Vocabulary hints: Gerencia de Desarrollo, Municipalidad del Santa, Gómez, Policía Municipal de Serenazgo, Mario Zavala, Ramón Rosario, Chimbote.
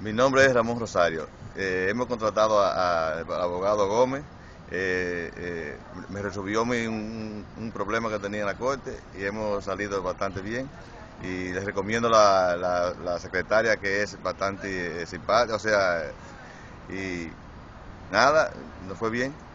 Mi nombre es Ramón Rosario. Hemos contratado al abogado Gómez. Me resolvió un problema que tenía en la corte y hemos salido bastante bien. Y les recomiendo la secretaria, que es bastante simpática, o sea, y nada, nos fue bien.